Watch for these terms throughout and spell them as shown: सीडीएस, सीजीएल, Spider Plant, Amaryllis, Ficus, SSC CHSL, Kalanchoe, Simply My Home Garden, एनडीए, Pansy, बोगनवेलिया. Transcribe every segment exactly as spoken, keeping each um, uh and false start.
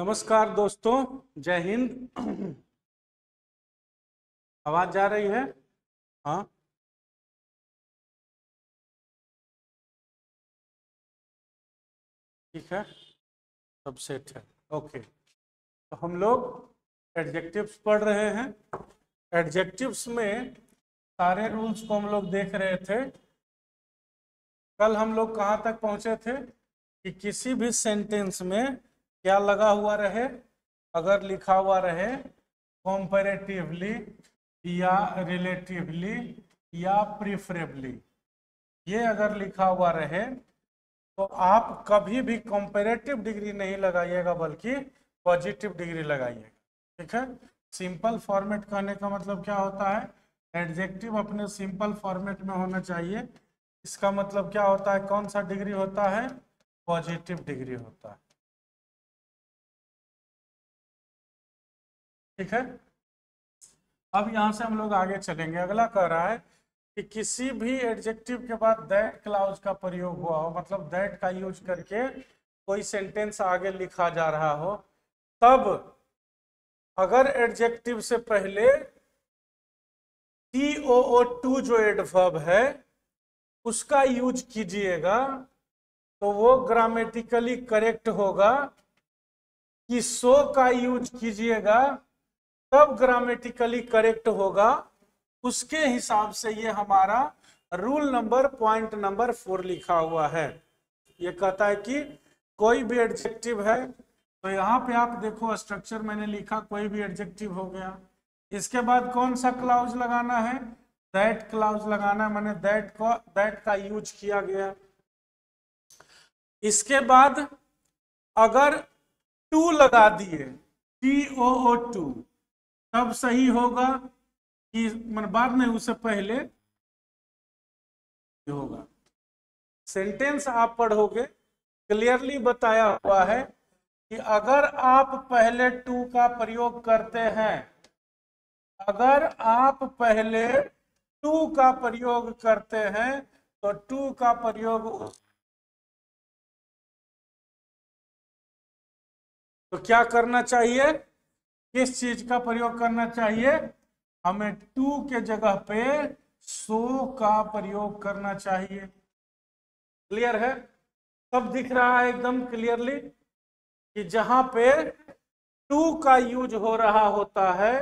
नमस्कार दोस्तों, जय हिंद। आवाज जा रही है? हाँ, ठीक है, सब सेट है, ओके। तो हम लोग एडजेक्टिव्स पढ़ रहे हैं। एडजेक्टिव्स में सारे रूल्स को हम लोग देख रहे थे। कल हम लोग कहाँ तक पहुँचे थे कि किसी भी सेंटेंस में क्या लगा हुआ रहे, अगर लिखा हुआ रहे कॉम्पेरेटिवली या रिलेटिवली या प्रिफरेबली, ये अगर लिखा हुआ रहे तो आप कभी भी कॉम्पेरेटिव डिग्री नहीं लगाइएगा, बल्कि पॉजिटिव डिग्री लगाइएगा। ठीक है, सिंपल फॉर्मेट कहने का मतलब क्या होता है, एडजेक्टिव अपने सिंपल फॉर्मेट में होना चाहिए। इसका मतलब क्या होता है, कौन सा डिग्री होता है, पॉजिटिव डिग्री होता है। ठीक है, अब यहां से हम लोग आगे चलेंगे। अगला कह रहा है कि किसी भी एडजेक्टिव के बाद दैट क्लॉज का प्रयोग हुआ हो, मतलब दैट का यूज करके कोई सेंटेंस आगे लिखा जा रहा हो, तब अगर एडजेक्टिव से पहले टी ओ ओ टू जो एडवर्ब है उसका यूज कीजिएगा तो वो ग्रामेटिकली करेक्ट होगा। कि सो का यूज कीजिएगा तब ग्रामेटिकली करेक्ट होगा। उसके हिसाब से ये हमारा rule number point number four लिखा हुआ है। ये कहता है कि कोई भी एडजेक्टिव है तो यहाँ पे आप देखो स्ट्रक्चर मैंने लिखा, कोई भी एडजेक्टिव हो गया, इसके बाद कौन सा क्लॉज लगाना है, दैट क्लॉज लगाना है, मैंने दैट को दैट का यूज किया गया। इसके बाद अगर टू लगा दिए टी ओ ओ टू तब सही होगा कि मतलब बाद में उससे पहले होगा। सेंटेंस आप पढ़ोगे, क्लियरली बताया हुआ है कि अगर आप पहले टू का प्रयोग करते हैं, अगर आप पहले टू का प्रयोग करते हैं तो टू का प्रयोग, तो क्या करना चाहिए, किस चीज का प्रयोग करना चाहिए, हमें टू के जगह पे सो का प्रयोग करना चाहिए। क्लियर है? सब दिख रहा है एकदम क्लियरली कि जहां पे टू का यूज हो रहा होता है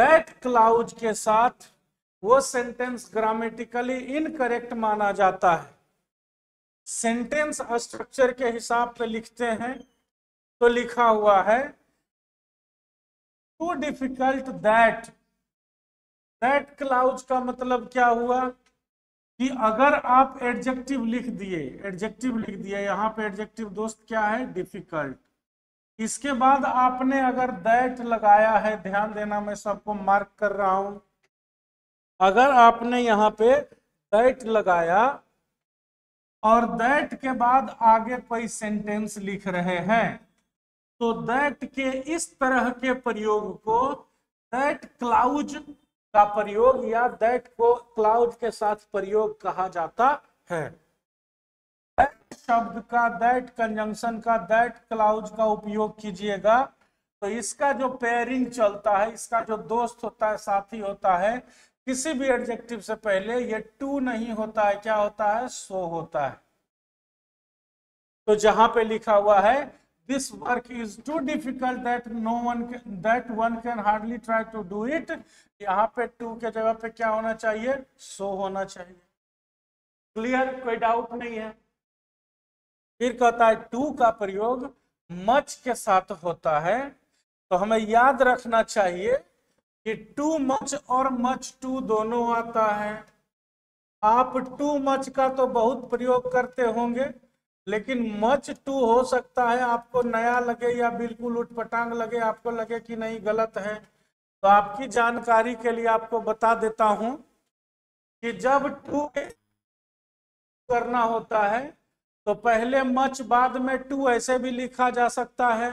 दैट क्लॉज के साथ, वो सेंटेंस ग्रामेटिकली इनकरेक्ट माना जाता है। सेंटेंस स्ट्रक्चर के हिसाब पे लिखते हैं तो लिखा हुआ है too difficult that, that clause का मतलब क्या हुआ कि अगर आप एडजेक्टिव लिख दिए, एडजेक्टिव लिख दिए, यहाँ पे एडजेक्टिव दोस्त क्या है, डिफिकल्ट। इसके बाद आपने अगर दैट लगाया है, ध्यान देना मैं सबको मार्क कर रहा हूं, अगर आपने यहाँ पे दैट लगाया और दैट के बाद आगे कोई सेंटेंस लिख रहे हैं तो दैट के इस तरह के प्रयोग को दैट क्लॉज का प्रयोग या दैट को क्लॉज के साथ प्रयोग कहा जाता है। दैट शब्द का, दैट कंजंक्शन का, दैट क्लॉज का उपयोग कीजिएगा तो इसका जो पेयरिंग चलता है, इसका जो दोस्त होता है, साथी होता है, किसी भी एडजेक्टिव से पहले ये टू नहीं होता है, क्या होता है, सो होता है। तो जहां पे लिखा हुआ है This work is too difficult that no one can, that one can hardly try to do it, यहाँ पे टू के जगह पे क्या होना चाहिए, सो होना चाहिए। क्लियर, कोई डाउट नहीं है। फिर कहता है टू का प्रयोग मच के साथ होता है, तो हमें याद रखना चाहिए कि टू मच और मच टू दोनों आता है। आप टू मच का तो बहुत प्रयोग करते होंगे, लेकिन मच टू हो सकता है आपको नया लगे या बिल्कुल उठपटांग लगे, आपको लगे कि नहीं गलत है। तो आपकी जानकारी के लिए आपको बता देता हूं कि जब टू करना होता है तो पहले मच बाद में टू ऐसे भी लिखा जा सकता है,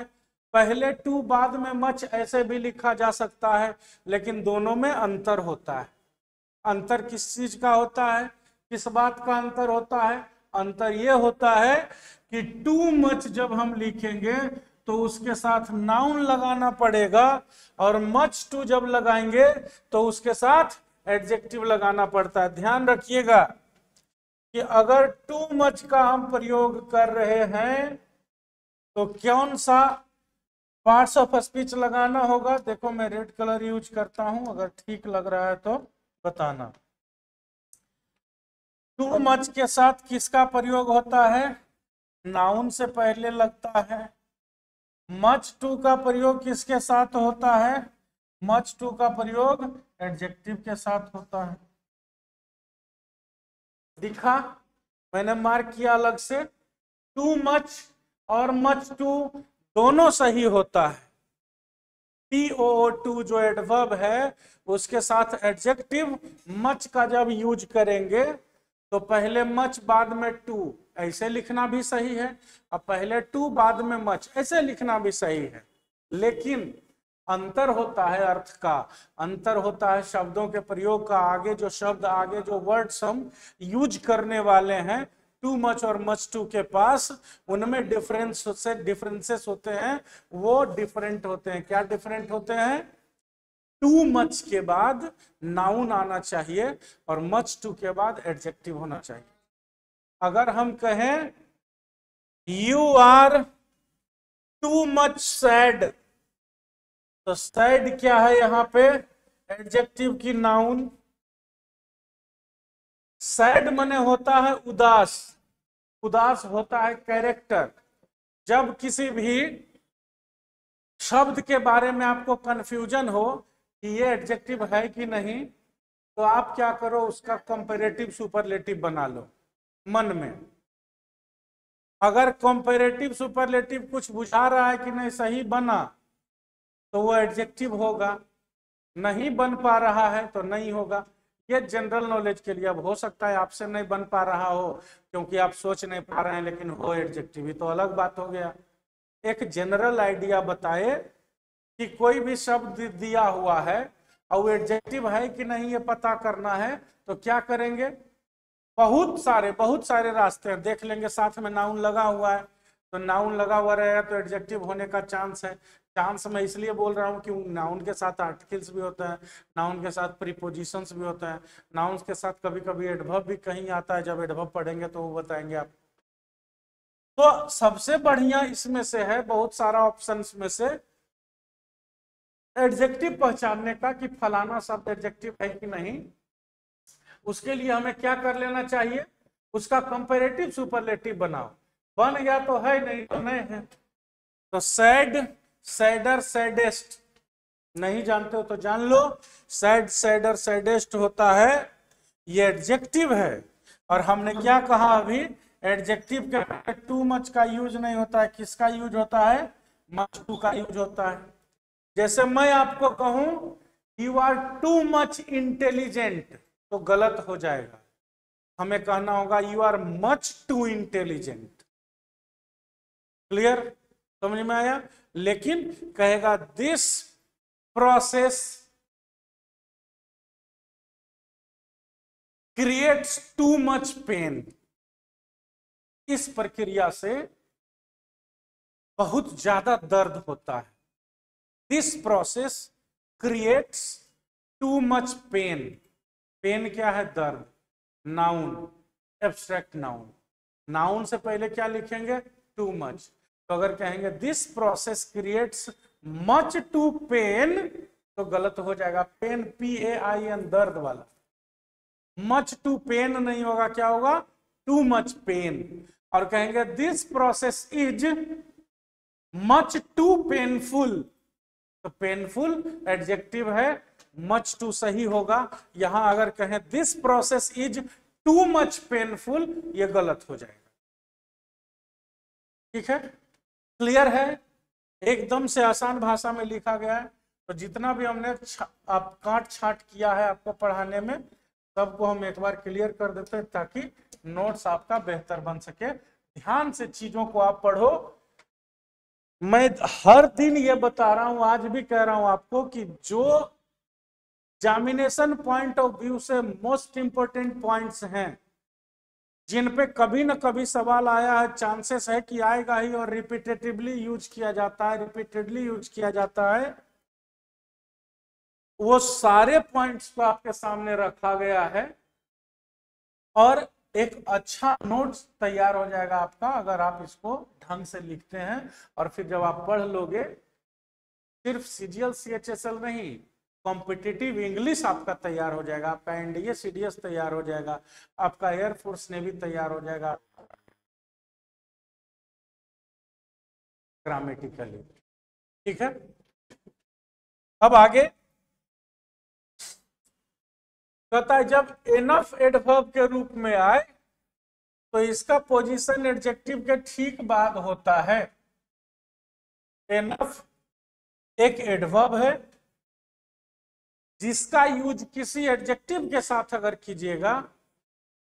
पहले टू बाद में मच ऐसे भी लिखा जा सकता है, लेकिन दोनों में अंतर होता है। अंतर किस चीज का होता है, किस बात का अंतर होता है, अंतर यह होता है कि टू मच जब हम लिखेंगे तो उसके साथ नाउन लगाना पड़ेगा, और मच टू जब लगाएंगे तो उसके साथ एडजेक्टिव लगाना पड़ता है। ध्यान रखिएगा कि अगर टू मच का हम प्रयोग कर रहे हैं तो कौन सा पार्ट्स ऑफ स्पीच लगाना होगा। देखो मैं रेड कलर यूज करता हूं, अगर ठीक लग रहा है तो बताना। टू मच के साथ किसका प्रयोग होता है? नाउन से पहले लगता है। मच टू का प्रयोग किसके साथ होता है? मच टू का प्रयोग एडजेक्टिव के साथ होता है। दिखा, मैंने मार्क किया अलग से। टू मच और मच टू दोनों सही होता है। टी ओ ओ टू जो एडवर्ब है उसके साथ एडजेक्टिव मच का जब यूज करेंगे तो पहले मच बाद में टू ऐसे लिखना भी सही है, और पहले टू बाद में मच ऐसे लिखना भी सही है, लेकिन अंतर होता है अर्थ का, अंतर होता है शब्दों के प्रयोग का। आगे जो शब्द, आगे जो वर्ड्स हम यूज करने वाले हैं टू मच और मच टू के पास, उनमें डिफरेंस से डिफरेंसेस होते हैं, वो डिफरेंट होते हैं। क्या डिफरेंट होते हैं? टू मच के बाद नाउन आना चाहिए और मच टू के बाद एडजेक्टिव होना चाहिए। अगर हम कहें you are too much sad, तो सैड क्या है यहाँ पे? एडजेक्टिव की नाउन। सैड मने होता है उदास, उदास होता है कैरेक्टर। जब किसी भी शब्द के बारे में आपको कंफ्यूजन हो कि ये एडजेक्टिव है कि नहीं, तो आप क्या करो, उसका कंपैरेटिव सुपरलेटिव बना लो मन में। अगर कंपैरेटिव सुपरलेटिव कुछ बुझा रहा है कि नहीं सही बना तो वो एडजेक्टिव होगा, नहीं बन पा रहा है तो नहीं होगा। ये जनरल नॉलेज के लिए। अब हो सकता है आपसे नहीं बन पा रहा हो क्योंकि आप सोच नहीं पा रहे हैं, लेकिन हो एडजेक्टिव, तो अलग बात हो गया। एक जनरल आइडिया बताए कि कोई भी शब्द दिया हुआ है और वो एडजेक्टिव है कि नहीं ये पता करना है तो क्या करेंगे? बहुत सारे बहुत सारे रास्ते हैं, देख लेंगे। साथ में नाउन लगा हुआ है तो नाउन लगा हुआ रहेगा तो एडजेक्टिव होने का चांस है। चांस मैं इसलिए बोल रहा हूँ कि नाउन के साथ आर्टिकल्स भी होते हैं, नाउन के साथ प्रीपोजिशंस भी होते हैं, नाउन के साथ कभी कभी एडवर्ब भी कहीं आता है। जब एडवर्ब पढ़ेंगे तो वो बताएंगे आप। तो सबसे बढ़िया इसमें से है, बहुत सारा ऑप्शंस में से, एडजेक्टिव पहचानने का कि फलाना शब्द एडजेक्टिव है कि नहीं। उसके लिए हमें क्या कर लेना चाहिए? उसका कंपैरेटिव सुपरलेटिव बनाओ। बन गया तो है, नहीं तो नहीं है। तो सैड, सैडर, सैडेस्ट, नहीं जानते हो तो जान लो। सैड, सैडर, सैडेस्ट होता है, ये एडजेक्टिव है। और हमने क्या कहा अभी? एडजेक्टिव के टू मच का यूज नहीं होता है। किसका यूज होता है? मच टू का यूज होता है। जैसे मैं आपको कहूं you are too much intelligent तो गलत हो जाएगा। हमें कहना होगा you are much too intelligent. Clear? समझ में आया? लेकिन कहेगा this process creates too much pain. इस प्रक्रिया से बहुत ज्यादा दर्द होता है। This process creates too much pain. Pain क्या है? दर्द। Noun, abstract noun. नाउन से पहले क्या लिखेंगे? Too much. तो अगर कहेंगे this process creates much too pain तो गलत हो जाएगा। Pain P A I N, दर्द वाला। मच टू पेन नहीं होगा, क्या होगा? Too much pain. और कहेंगे this process is much too painful तो पेनफुल एडजेक्टिव है, मच टू सही होगा। यहां अगर कहें this process is too much painful, ये गलत हो जाएगा। ठीक है? क्लियर है? एकदम से आसान भाषा में लिखा गया है। तो जितना भी हमने आप काट छाट किया है आपको पढ़ाने में, सबको हम एक बार क्लियर कर देते हैं ताकि नोट्स आपका बेहतर बन सके। ध्यान से चीजों को आप पढ़ो। मैं हर दिन ये बता रहा हूं, आज भी कह रहा हूं आपको कि जो एग्जामिनेशन पॉइंट ऑफ व्यू से मोस्ट इंपोर्टेंट पॉइंट्स हैं जिन पे कभी न कभी सवाल आया है, चांसेस है कि आएगा ही, और रिपीटेटिवली यूज किया जाता है रिपीटेडली यूज किया जाता है वो सारे पॉइंट्स को आपके सामने रखा गया है और एक अच्छा नोट्स तैयार हो जाएगा आपका अगर आप इसको ढंग से लिखते हैं। और फिर जब आप पढ़ लोगे, सिर्फ सीजीएल सीएचएसएल नहीं, कॉम्पिटिटिव इंग्लिश आपका तैयार हो जाएगा, आपका एनडीए सीडीएस तैयार हो जाएगा, आपका एयरफोर्स नेवी तैयार हो जाएगा ग्रामेटिकली। ठीक है, अब आगे कहता है जब एनफ एडवर्ब के रूप में आए तो इसका पोजीशन एडजेक्टिव के ठीक बाद होता है। एनफ एक एडवर्ब है जिसका यूज किसी एडजेक्टिव के साथ अगर कीजिएगा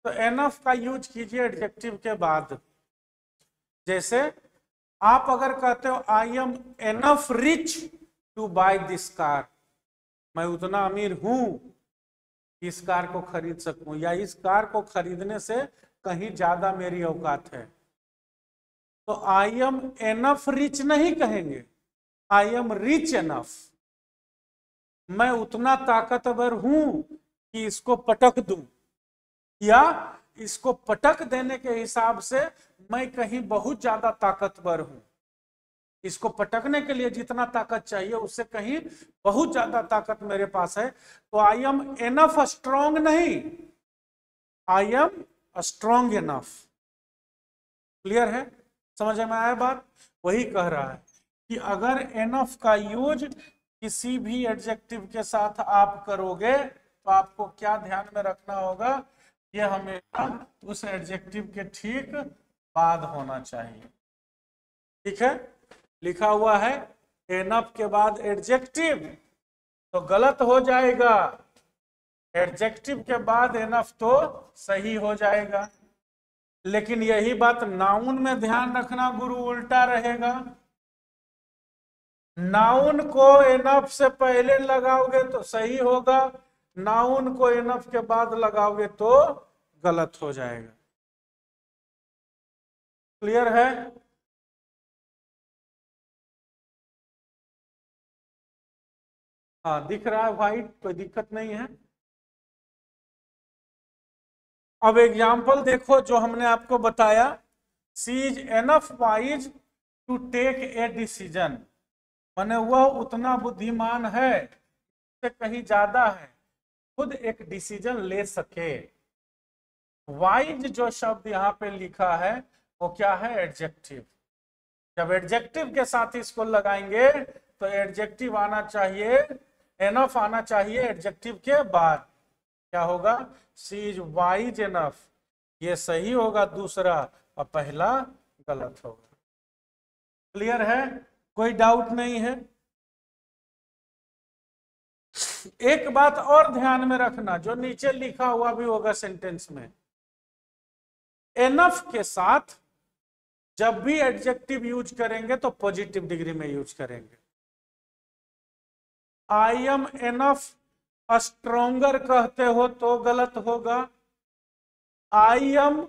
तो एनफ का यूज कीजिए एडजेक्टिव के बाद। जैसे आप अगर कहते हो I am enough rich to buy this car, मैं उतना अमीर हूं इस कार को खरीद सकूं, या इस कार को खरीदने से कहीं ज्यादा मेरी औकात है, तो आई एम एनफ रिच नहीं कहेंगे, आई एम रिच एनफ, मैं उतना ताकतवर हूं कि इसको पटक दूं, या इसको पटक देने के हिसाब से मैं कहीं बहुत ज्यादा ताकतवर हूं, इसको पटकने के लिए जितना ताकत चाहिए उससे कहीं बहुत ज्यादा ताकत मेरे पास है। तो आई एम एनफ स्ट्रांग नहीं, I am strong enough. Clear है, समझ में आया बात? वही कह रहा है कि अगर एनफ का यूज किसी भी एडजेक्टिव के साथ आप करोगे तो आपको क्या ध्यान में रखना होगा, ये हमेशा उस एडजेक्टिव के ठीक बाद होना चाहिए। ठीक है, लिखा हुआ है एनफ के बाद एडजेक्टिव, तो गलत हो जाएगा, एडजेक्टिव के बाद एनफ तो सही हो जाएगा। लेकिन यही बात नाउन में ध्यान रखना गुरु, उल्टा रहेगा, नाउन को एनफ से पहले लगाओगे तो सही होगा, नाउन को एनफ के बाद लगाओगे तो गलत हो जाएगा। क्लियर है? हाँ, दिख रहा है व्हाइट, कोई दिक्कत नहीं है। अब एग्जाम्पल देखो जो हमने आपको बताया, she is enough wise to take a decision, माने वह उतना बुद्धिमान है, उससे कहीं ज्यादा है, खुद एक डिसीजन ले सके। वाइज जो शब्द यहाँ पे लिखा है वो क्या है, एडजेक्टिव। जब एडजेक्टिव के साथ इसको लगाएंगे तो एडजेक्टिव आना चाहिए, एनफ आना चाहिए एडजेक्टिव के बाद। क्या होगा, शी इज वाइज एनफ, ये सही होगा दूसरा, और पहला गलत होगा। क्लियर है, कोई डाउट नहीं है। एक बात और ध्यान में रखना जो नीचे लिखा हुआ भी होगा सेंटेंस में, एनफ के साथ जब भी एडजेक्टिव यूज करेंगे तो पॉजिटिव डिग्री में यूज करेंगे। आई एम एनफ स्ट्रॉन्गर कहते हो तो गलत होगा, आई एम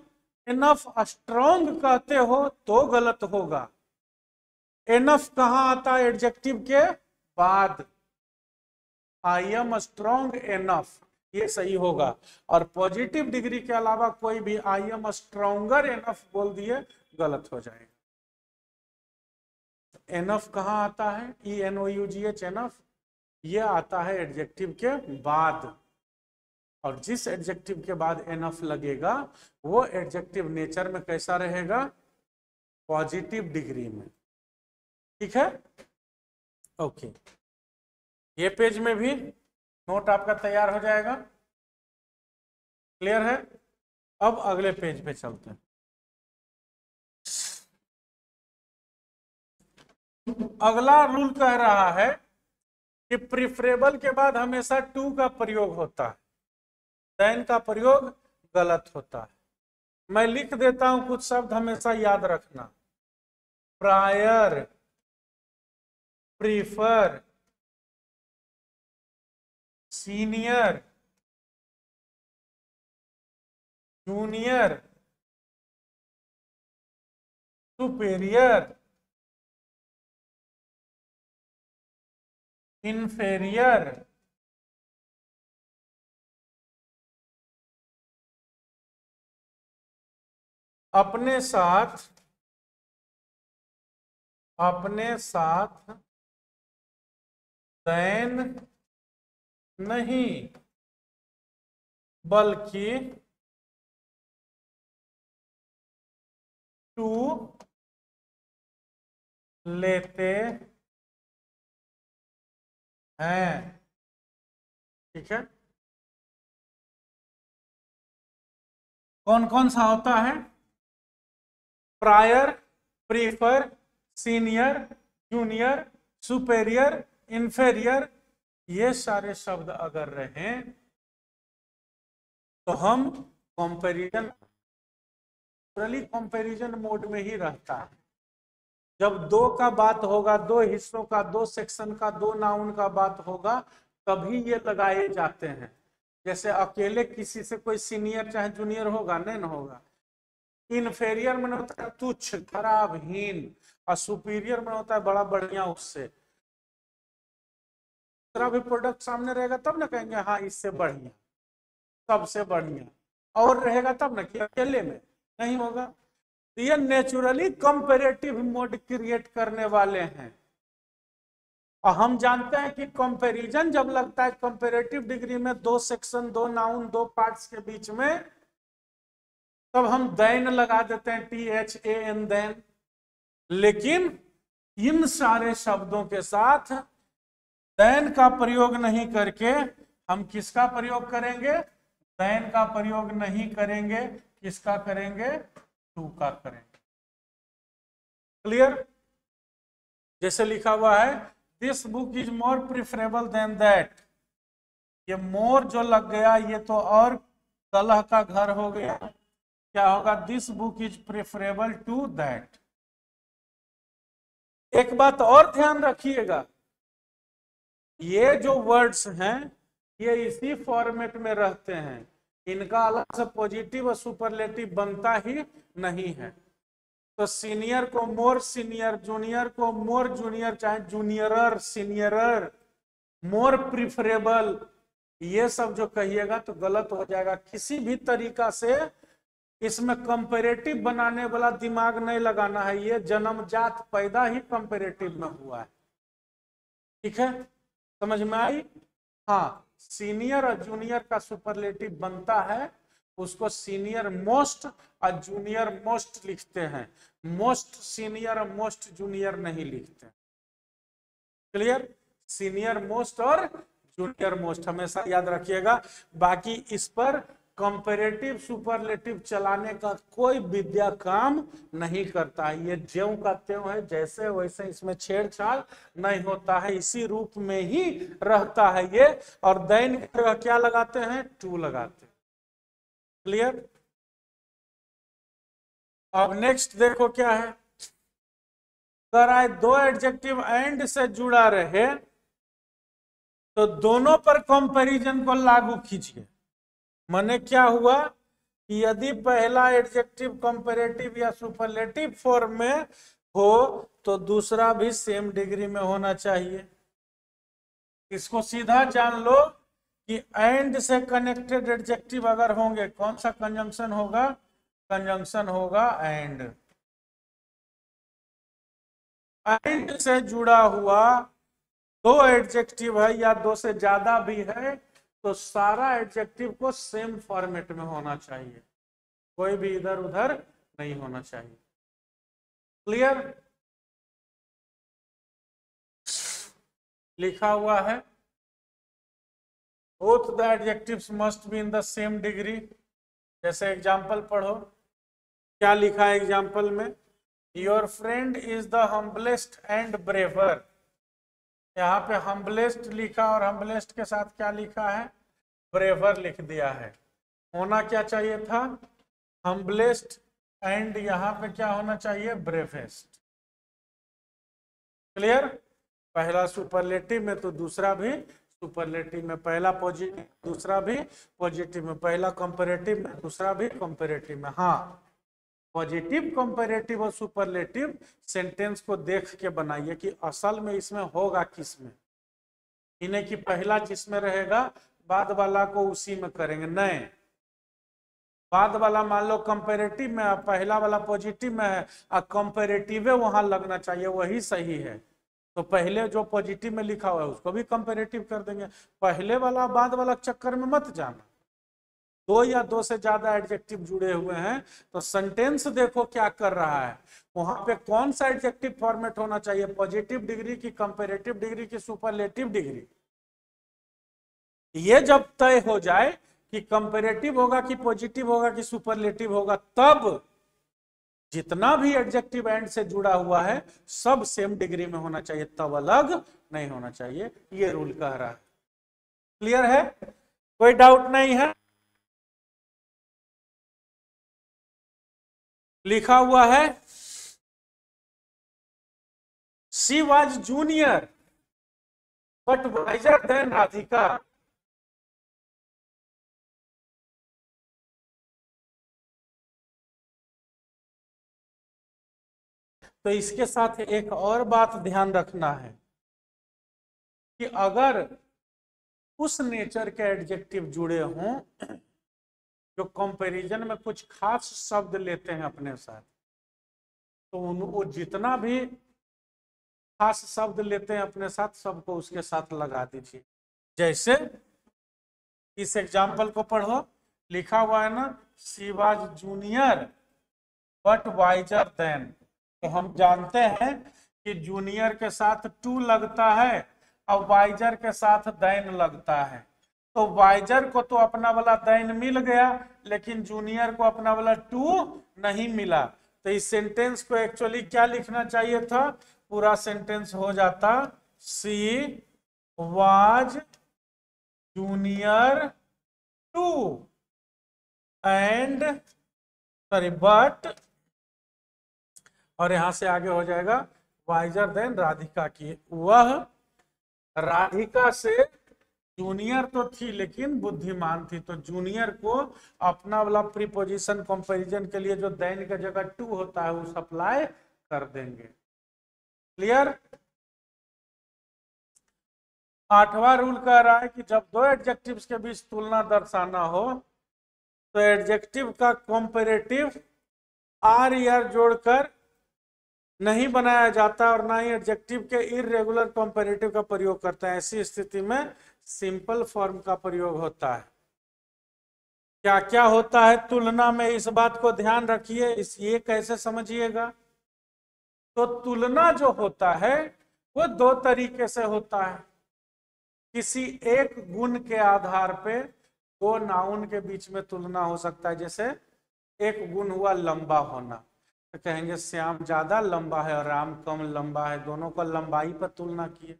एनफ स्ट्रॉन्ग कहते हो तो गलत होगा। एनफ कहाँ आता है, एडजेक्टिव के बाद। आई एम स्ट्रॉन्ग एनफ, ये सही होगा, और पॉजिटिव डिग्री के अलावा कोई भी आई एम स्ट्रॉन्गर एनफ बोल दिए गलत हो जाएगा। एनफ कहाँ आता है, E N O U G H enough, ये आता है एडजेक्टिव के बाद, और जिस एडजेक्टिव के बाद एनफ लगेगा वो एडजेक्टिव नेचर में कैसा रहेगा, पॉजिटिव डिग्री में। ठीक है, ओके, ये पेज में भी नोट आपका तैयार हो जाएगा। क्लियर है, अब अगले पेज पे चलते हैं। अगला रूल कह रहा है कि प्रिफरेबल के बाद हमेशा टू का प्रयोग होता है, देन का प्रयोग गलत होता है। मैं लिख देता हूं कुछ शब्द, हमेशा याद रखना, prior, prefer, senior, junior, superior, inferior, अपने साथ अपने साथ दैन नहीं बल्कि टू लेते हैं। ठीक है, कौन कौन सा होता है? Prior, prefer, senior, junior, superior, inferior, ये सारे शब्द अगर रहे तो हम कंपैरिजन नेचुरली कंपैरिजन मोड में ही रहता है। जब दो का बात होगा, दो हिस्सों का, दो सेक्शन का, दो नाउन का बात होगा, तभी ये लगाए जाते हैं। जैसे अकेले किसी से कोई सीनियर चाहे जूनियर होगा नहीं ना होगा। इनफेरियर में होता है तुच्छ, खराब, हीन, और सुपीरियर में होता है बड़ा बढ़िया। उससे दूसरा भी प्रोडक्ट सामने रहेगा तब ना कहेंगे हाँ इससे बढ़िया, सबसे बढ़िया, और रहेगा तब ना, कि अकेले में नहीं होगा। तो ये नेचुरली कंपेरेटिव मोड क्रिएट करने वाले हैं। और हम जानते हैं कि कंपेरिजन जब लगता है कंपेरेटिव डिग्री में, दो सेक्शन, दो नाउन, दो पार्ट्स के बीच में, तब हम दैन लगा देते हैं, T H A N than. लेकिन इन सारे शब्दों के साथ दैन का प्रयोग नहीं करके हम किसका प्रयोग करेंगे? दैन का प्रयोग नहीं करेंगे, किसका करेंगे? टू का करेंगे। क्लियर? जैसे लिखा हुआ है this book is more preferable than that, ये मोर जो लग गया ये तो और कलह का घर हो गया। क्या होगा? This book is preferable to that. एक बात और ध्यान रखिएगा, ये जो वर्ड्स हैं ये इसी फॉर्मेट में रहते हैं, इनका अलग से पॉजिटिव और सुपरलेटिव बनता ही नहीं है। तो सीनियर को मोर सीनियर, जूनियर को मोर जूनियर, चाहे जूनियरर, सीनियरर, मोर प्रिफरेबल, ये सब जो कहिएगा तो गलत हो जाएगा। किसी भी तरीका से इसमें कंपेरेटिव बनाने वाला दिमाग नहीं लगाना है, ये जन्मजात पैदा ही कंपेरेटिव में हुआ है। ठीक है, समझ में आई? हाँ, सीनियर और जूनियर का सुपरलेटिव बनता है, उसको सीनियर मोस्ट और जूनियर मोस्ट लिखते हैं, मोस्ट सीनियर और मोस्ट जूनियर नहीं लिखते। क्लियर? सीनियर मोस्ट और जूनियर मोस्ट हमेशा याद रखिएगा। बाकी इस पर कंपेरेटिव सुपरलेटिव चलाने का कोई विद्या काम नहीं करता है, ये ज्यों का त्यों है, जैसे वैसे, इसमें छेड़छाड़ नहीं होता है, इसी रूप में ही रहता है ये। और दैन क्या लगाते हैं? टू लगाते हैं। क्लियर? अब नेक्स्ट देखो क्या है, कराए दो एडजेक्टिव एंड से जुड़ा रहे तो दोनों पर कंपेरिजन को लागू कीजिए। माने क्या हुआ कि यदि पहला एडजेक्टिव कंपेरेटिव या सुपरलेटिव फॉर्म में हो तो दूसरा भी सेम डिग्री में होना चाहिए। इसको सीधा जान लो कि एंड से कनेक्टेड एडजेक्टिव अगर होंगे, कौन सा कंजंक्शन होगा? कंजंक्शन होगा एंड। एंड से जुड़ा हुआ दो एडजेक्टिव है या दो से ज्यादा भी है तो सारा एडजेक्टिव को सेम फॉर्मेट में होना चाहिए, कोई भी इधर उधर नहीं होना चाहिए। क्लियर? लिखा हुआ है both the adjectives must be in the same degree. जैसे एग्जांपल पढ़ो, क्या लिखा है एग्जांपल में? Your friend is the humblest and braver. यहाँ पे हम्बलेस्ट लिखा और हम्बलेस्ट के साथ क्या लिखा है? ब्रेवर लिख दिया है। होना क्या चाहिए था? हम्बलेस्ट एंड, यहाँ पे क्या होना चाहिए? ब्रेवेस्ट। क्लियर? पहला सुपरलेटिव में तो दूसरा भी सुपरलेटिव में, पहला पॉजिटिव दूसरा भी पॉजिटिव में, पहला कंपेरेटिव में दूसरा भी कंपेरेटिव में। हाँ, पॉजिटिव कंपैरेटिव और सुपरलेटिव सेंटेंस को देख के बनाइए कि असल में इसमें होगा किसमें, इन्हें कि पहला जिसमें रहेगा बाद वाला को उसी में करेंगे। नहीं, बाद वाला मान लो कंपैरेटिव में, पहला वाला पॉजिटिव में है और कंपैरेटिव वहां लगना चाहिए, वही सही है। तो पहले जो पॉजिटिव में लिखा हुआ है उसको भी कंपैरेटिव कर देंगे। पहले वाला बाद वाला चक्कर में मत जाना। दो या दो से ज्यादा एडजेक्टिव जुड़े हुए हैं तो सेंटेंस देखो क्या कर रहा है, वहां पे कौन सा एडजेक्टिव फॉर्मेट होना चाहिए, पॉजिटिव डिग्री की, कंपैरेटिव डिग्री की, सुपरलेटिव डिग्री। ये जब तय हो जाए कि कंपैरेटिव होगा कि पॉजिटिव होगा कि सुपरलेटिव होगा, तब जितना भी एडजेक्टिव एंड से जुड़ा हुआ है सब सेम डिग्री में होना चाहिए, तब अलग नहीं होना चाहिए। ये रूल कह रहा है। क्लियर है? कोई डाउट नहीं है? लिखा हुआ है she was junior but wiser than Radhika. तो इसके साथ एक और बात ध्यान रखना है कि अगर उस नेचर के एडजेक्टिव जुड़े हों जो कंपैरिजन में कुछ खास शब्द लेते हैं अपने साथ, तो उनको जितना भी खास शब्द लेते हैं अपने साथ सबको उसके साथ लगा दीजिए। जैसे इस एग्जाम्पल को पढ़ो, लिखा हुआ है ना she was junior but wiser than. तो हम जानते हैं कि जूनियर के साथ टू लगता है और वाइजर के साथ देन लगता है। तो वाइजर को तो अपना वाला देन मिल गया लेकिन जूनियर को अपना वाला टू नहीं मिला। तो इस सेंटेंस को एक्चुअली क्या लिखना चाहिए था? पूरा सेंटेंस हो जाता she was junior to and sorry but, और यहां से आगे हो जाएगा वाइजर देन राधिका की। वह राधिका से जूनियर तो थी लेकिन बुद्धिमान थी। तो जूनियर को अपना वाला प्रीपोजिशन कंपैरिजन के लिए जो देन की जगह टू होता है वो सप्लाई कर देंगे। क्लियर? आठवां रूल कह रहा है कि जब दो एडजेक्टिव्स के बीच तुलना दर्शाना हो तो एडजेक्टिव का कंपैरेटिव आर एर जोड़कर नहीं बनाया जाता और ना ही एडजेक्टिव के इरेगुलर कंपैरेटिव का प्रयोग करते हैं। ऐसी स्थिति में सिंपल फॉर्म का प्रयोग होता है। क्या क्या होता है तुलना में, इस बात को ध्यान रखिए। इस ये कैसे समझिएगा, तो तुलना जो होता है वो दो तरीके से होता है। किसी एक गुण के आधार पे दो नाउन के बीच में तुलना हो सकता है। जैसे एक गुण हुआ लंबा होना, तो कहेंगे श्याम ज्यादा लंबा है और राम कम लंबा है। दोनों को लंबाई पर तुलना किए।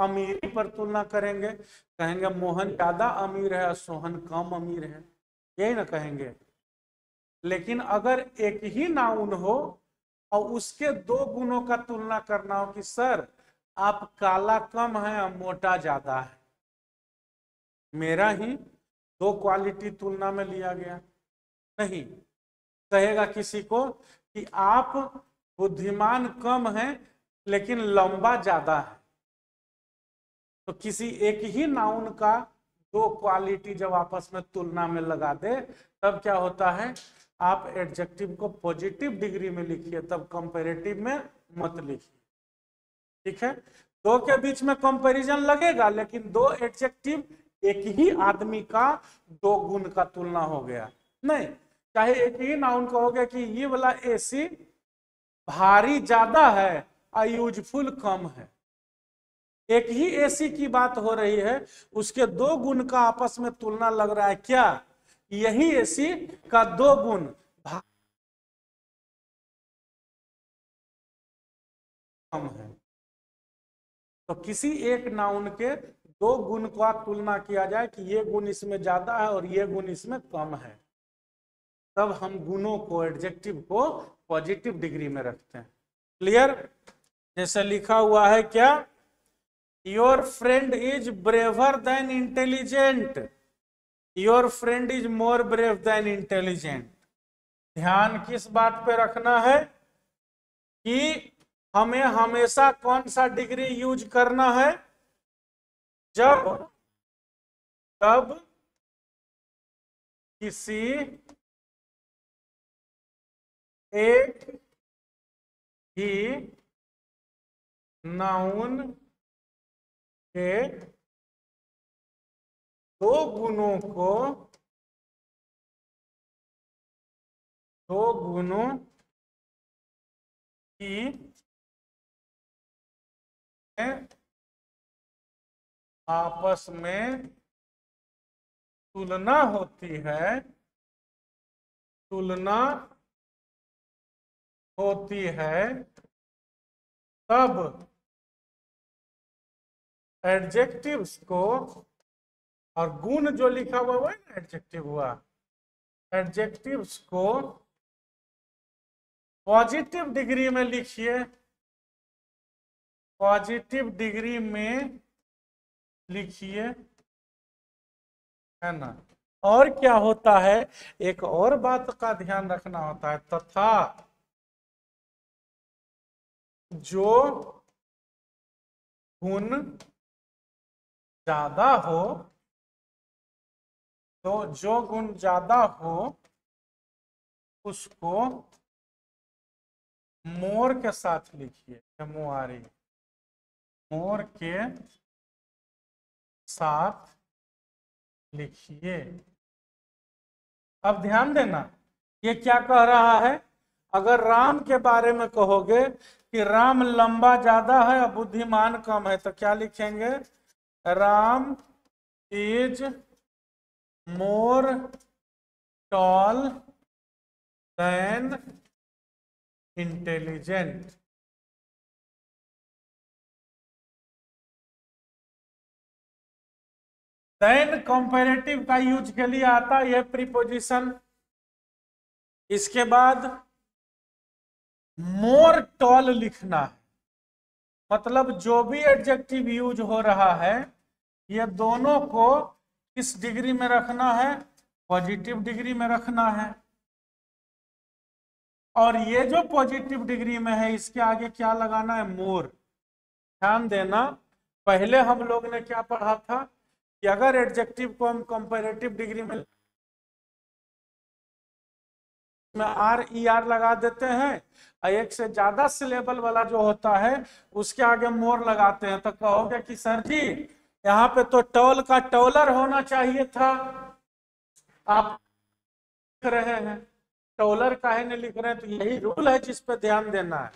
अमीरी पर तुलना करेंगे, कहेंगे मोहन ज्यादा अमीर है और सोहन कम अमीर है, यही ना कहेंगे। लेकिन अगर एक ही नाउन हो और उसके दो गुणों का तुलना करना हो कि सर आप काला कम है और मोटा ज्यादा है, मेरा ही दो क्वालिटी तुलना में लिया गया, नहीं कहेगा किसी को कि आप बुद्धिमान कम है लेकिन लंबा ज्यादा है। तो किसी एक ही नाउन का दो क्वालिटी जब आपस में तुलना में लगा दे तब क्या होता है, आप एडजेक्टिव को पॉजिटिव डिग्री में लिखिए, तब कंपैरेटिव में मत लिखिए। ठीक है? दो के बीच में कंपैरिजन लगेगा लेकिन दो एडजेक्टिव एक ही आदमी का दो गुण का तुलना हो गया नहीं। चाहे एक ही नाउन का हो गया कि ये वाला एसी भारी ज्यादा है और यूजफुल कम है, एक ही एसी की बात हो रही है, उसके दो गुण का आपस में तुलना लग रहा है। क्या यही एसी का दो गुण कम है, तो किसी एक नाउन के दो गुण का तुलना किया जाए कि ये गुण इसमें ज्यादा है और ये गुण इसमें कम है, तब हम गुणों को एडजेक्टिव को पॉजिटिव डिग्री में रखते हैं। क्लियर? जैसे लिखा हुआ है क्या, Your friend is braver than intelligent. Your friend is more brave than intelligent. ध्यान किस बात पे रखना है कि हमें हमेशा कौन सा डिग्री यूज करना है, जब तब किसी एक ही नाउन के दो गुणों को दो गुणों की आपस में तुलना होती है तुलना होती है तब एडजेक्टिव्स को, और गुण जो लिखा हुआ हुआ है ना एडजेक्टिव हुआ, एडजेक्टिव्स को पॉजिटिव डिग्री में लिखिए, पॉजिटिव डिग्री में लिखिए, है ना। और क्या होता है, एक और बात का ध्यान रखना होता है, तथा जो गुण ज्यादा हो, तो जो गुण ज्यादा हो उसको मोर के साथ लिखिए, एमओआर, मोर के साथ लिखिए। अब ध्यान देना, ये क्या कह रहा है, अगर राम के बारे में कहोगे कि राम लंबा ज्यादा है और बुद्धिमान कम है, तो क्या लिखेंगे, Ram is more tall than intelligent. Than comparative का यूज के लिए आता है प्रीपोजिशन, इसके बाद मोर टॉल लिखना है, मतलब जो भी एडजेक्टिव यूज हो रहा है ये दोनों को किस डिग्री में रखना है, पॉजिटिव डिग्री में रखना है। और ये जो पॉजिटिव डिग्री में है इसके आगे क्या लगाना है, मोर। ध्यान देना, पहले हम लोग ने क्या पढ़ा था कि अगर एडजेक्टिव को हम कंपैरेटिव डिग्री में में आर ई आर लगा देते हैं, और एक से ज्यादा सिलेबल वाला जो होता है उसके आगे मोर लगाते हैं, तो कहोगे कि सर जी यहाँ पे तो टॉल का टॉलर होना चाहिए था, आप लिख रहे हैं टॉलर काहे नहीं लिख रहे हैं, तो यही रूल है जिस पे ध्यान देना है।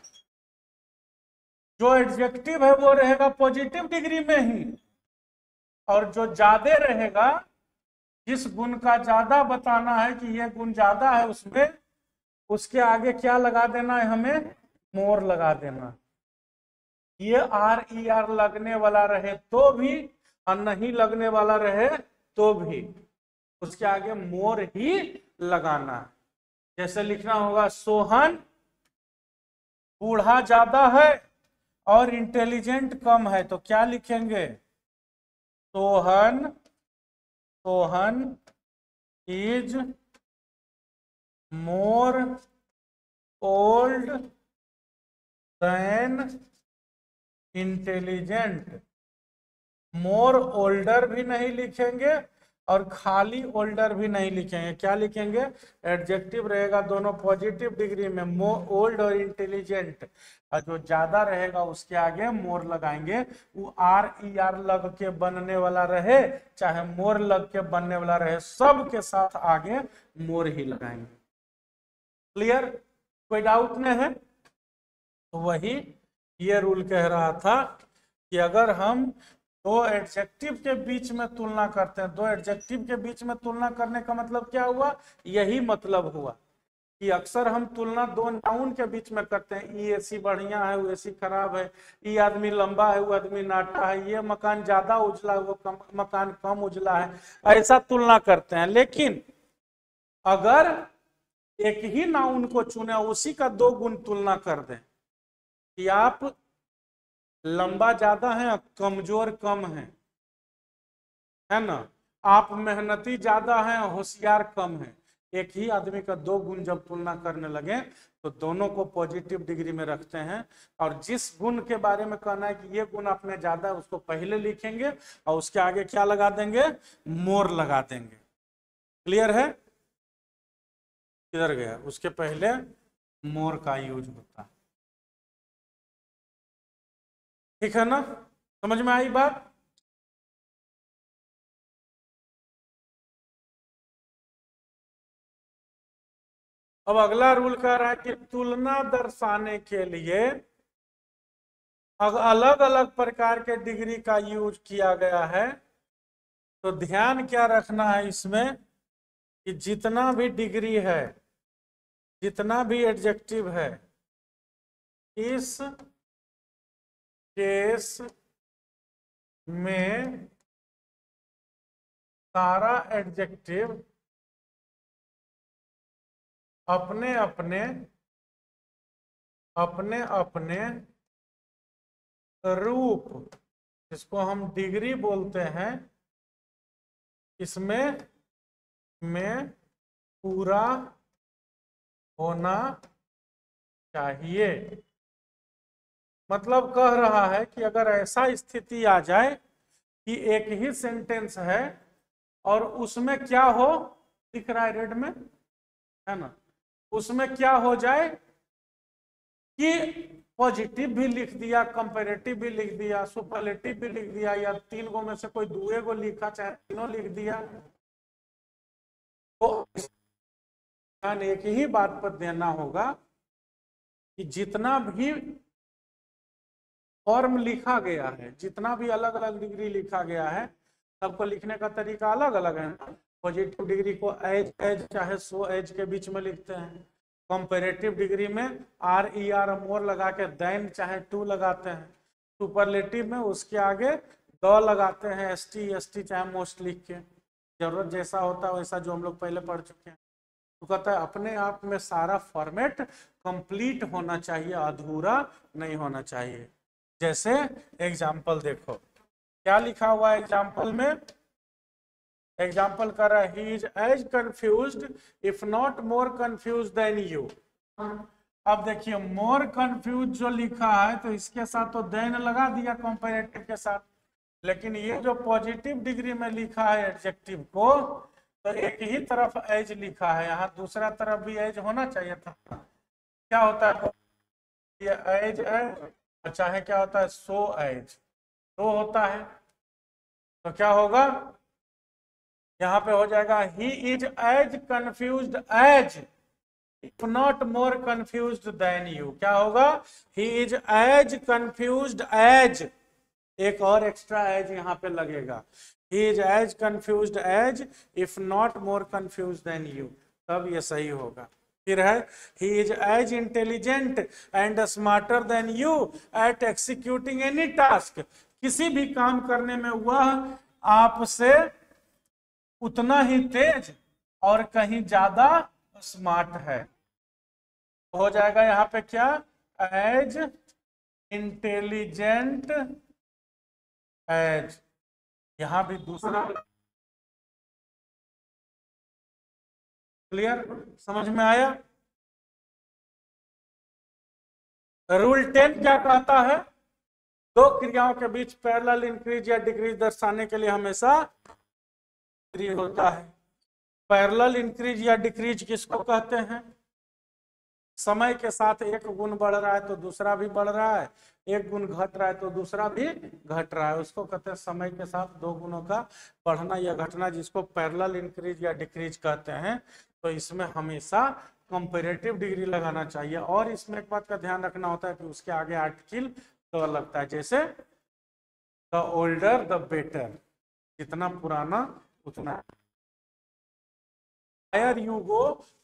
जो एडजेक्टिव है वो रहेगा पॉजिटिव डिग्री में ही, और जो ज्यादा रहेगा, जिस गुण का ज्यादा बताना है कि ये गुण ज्यादा है उसमें, उसके आगे क्या लगा देना है, हमें मोर लगा देना। ये आर ई आर लगने वाला रहे तो भी, और नहीं लगने वाला रहे तो भी, उसके आगे मोर ही लगाना है। जैसे लिखना होगा, सोहन बूढ़ा ज्यादा है और इंटेलिजेंट कम है, तो क्या लिखेंगे, Sohan Sohan is more old than intelligent. More older भी नहीं लिखेंगे और खाली ओल्डर भी नहीं लिखेंगे, क्या लिखेंगे, एडजेक्टिव रहेगा दोनों पॉजिटिव डिग्री में, मोर ओल्ड और इंटेलिजेंट, और जो ज्यादा रहेगा उसके आगे मोर लगाएंगे। वो आर ई आर लग के बनने वाला रहे चाहे मोर लग के बनने वाला रहे, सब के साथ आगे मोर ही लगाएंगे। क्लियर, कोई डाउट नहीं है। तो वही ये रूल कह रहा था कि अगर हम दो एडजेक्टिव के बीच में तुलना करते हैं, दो एडजेक्टिव के बीच में तुलना करने का मतलब क्या हुआ, यही मतलब हुआ कि अक्सर हम तुलना दो नाउन के बीच में करते हैं, ये एसी बढ़िया है वो एसी खराब है, ये आदमी लंबा है वो आदमी नाटा है, ये मकान ज्यादा उजला है वो कम, मकान कम उजला है, ऐसा तुलना करते हैं। लेकिन अगर एक ही नाउन को चुने, उसी का दो गुण तुलना कर दें कि आप लंबा ज्यादा है, कमजोर कम है, है ना, आप मेहनती ज्यादा है, होशियार कम है, एक ही आदमी का दो गुण जब तुलना करने लगे तो दोनों को पॉजिटिव डिग्री में रखते हैं, और जिस गुण के बारे में कहना है कि ये गुण आप में ज्यादा है उसको पहले लिखेंगे और उसके आगे क्या लगा देंगे, मोर लगा देंगे। क्लियर है? किधर गया, उसके पहले मोर का यूज होता है। ठीक है ना, समझ में आई बात? अब अगला रूल कह रहा है कि तुलना दर्शाने के लिए अलग अलग प्रकार के डिग्री का यूज किया गया है, तो ध्यान क्या रखना है इसमें कि जितना भी डिग्री है, जितना भी एडजेक्टिव है, इस केस में सारा एडजेक्टिव अपने अपने अपने अपने रूप, जिसको हम डिग्री बोलते हैं, इसमें में पूरा होना चाहिए। मतलब कह रहा है कि अगर ऐसा स्थिति आ जाए कि एक ही सेंटेंस है और उसमें क्या हो, दिख रहा है रेड में है ना, उसमें क्या हो जाए कि पॉजिटिव भी लिख दिया, कंपैरेटिव भी लिख दिया, सुपरलेटिव भी लिख दिया, या तीन गो में से कोई दुए गो लिखा, चाहे तीनों लिख दिया, तो ध्यान एक ही बात पर देना होगा कि जितना भी फॉर्म लिखा गया है, जितना भी अलग अलग डिग्री लिखा गया है, सबको लिखने का तरीका अलग अलग है। पॉजिटिव डिग्री को एज एज चाहे सो एज के बीच में लिखते हैं, कंपैरेटिव डिग्री में आर ई आर मोर लगा के दैन चाहे टू लगाते हैं, सुपरलेटिव में उसके आगे द लगाते हैं, एस टी एस टी चाहे मोस्ट लिख के, जरूरत जैसा होता है वैसा, जो हम लोग पहले पढ़ चुके हैं। तो कहता है अपने आप में सारा फॉर्मेट कंप्लीट होना चाहिए, अधूरा नहीं होना चाहिए। जैसे एग्जाम्पल देखो क्या लिखा हुआ है एग्जाम्पल में, एग्जाम्पल कर रहा है he is as confused if not more confused than you. अब देखिए मोर कंफ्यूज जो लिखा है तो इसके साथ तो देन लगा दिया कंपैरेटिव के साथ, लेकिन ये जो पॉजिटिव डिग्री में लिखा है एडजेक्टिव को, तो एक ही तरफ एज लिखा है, यहाँ दूसरा तरफ भी एज होना चाहिए था। क्या होता है ये एज है, और चाहे क्या होता है सो एज, सो होता है, तो क्या होगा यहाँ पे हो जाएगा he is as confused as if not more confused than you. क्या होगा, he is as confused as, एक और एक्स्ट्रा एज यहाँ पे लगेगा, he is as confused as if not more confused than you, तब ये सही होगा। फिर है he is as intelligent and smarter than you at executing any task, किसी भी काम करने में वह आपसे उतना ही तेज और कहीं ज्यादा स्मार्ट है। हो जाएगा यहाँ पे क्या, एज इंटेलिजेंट एज, यहाँ भी दूसरा। क्लियर, समझ में आया? रूल टेन क्या कहता है, दो क्रियाओं के बीच पैरेलल इंक्रीज या डिक्रीज दर्शाने के लिए हमेशा डिग्री होता है। पैरेलल इंक्रीज या डिक्रीज किसको कहते हैं, समय के साथ एक गुण बढ़ रहा है तो दूसरा भी बढ़ रहा है, एक गुण घट रहा है तो दूसरा भी घट रहा है, उसको कहते हैं समय के साथ दो गुणों का बढ़ना या घटना, जिसको पैरेलल इंक्रीज या डिक्रीज कहते हैं। तो इसमें हमेशा कंपैरेटिव डिग्री लगाना चाहिए, और इसमें एक बात का ध्यान रखना होता है कि उसके आगे आर्टिकल तो लगता है, जैसे द ओल्डर द बेटर, जितना पुराना उतना। Higher you go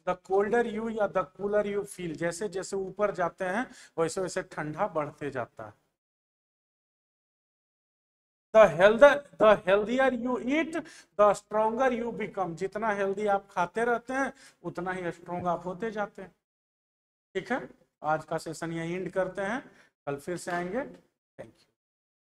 the colder you या द कूलर यू फील, जैसे जैसे ऊपर जाते हैं वैसे वैसे ठंडा बढ़ते जाता है। The healthier the healthier you eat the stronger you become, जितना हेल्दी आप खाते रहते हैं उतना ही स्ट्रोंग आप होते जाते हैं। ठीक है, आज का सेशन यहीं एंड करते हैं, कल फिर से आएंगे। Thank you.